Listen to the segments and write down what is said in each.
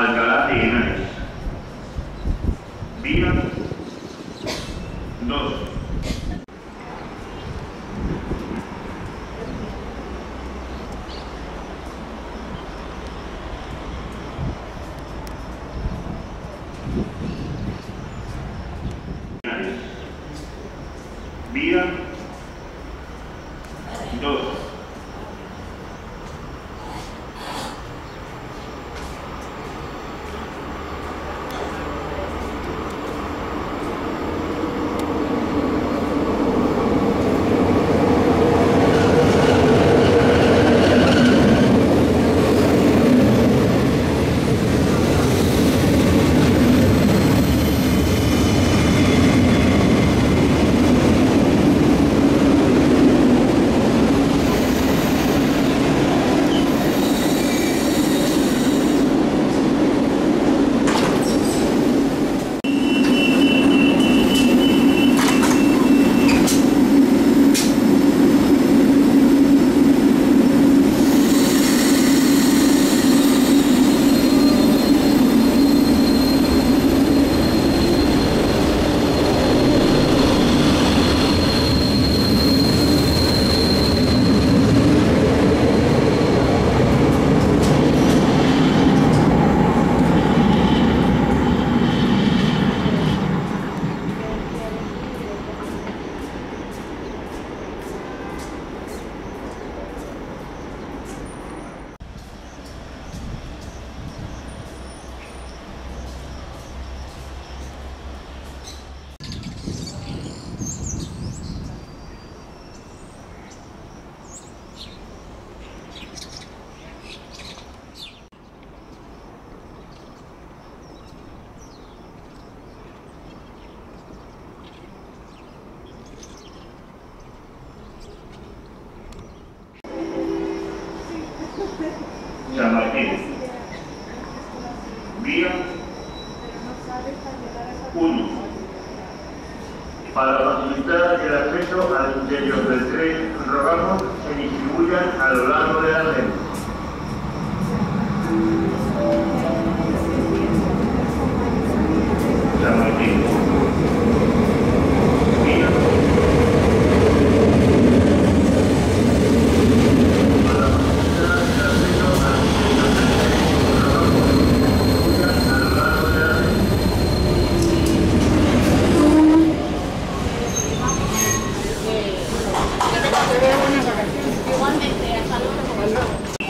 Alcalá de Henares. Vía 2. Vía 2. San Martín, vía 1. Para facilitar el acceso al interior del tren, rogamos se distribuyan a lo largo de la red. Igualmente, hasta luego.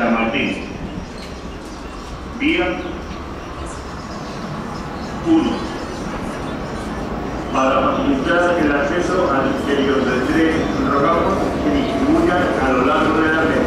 San Martín. Vía 1. Para facilitar el acceso al interior del tren, rogamos que distribuyan a lo largo de la red.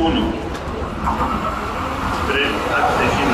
Uno, tres, accesible.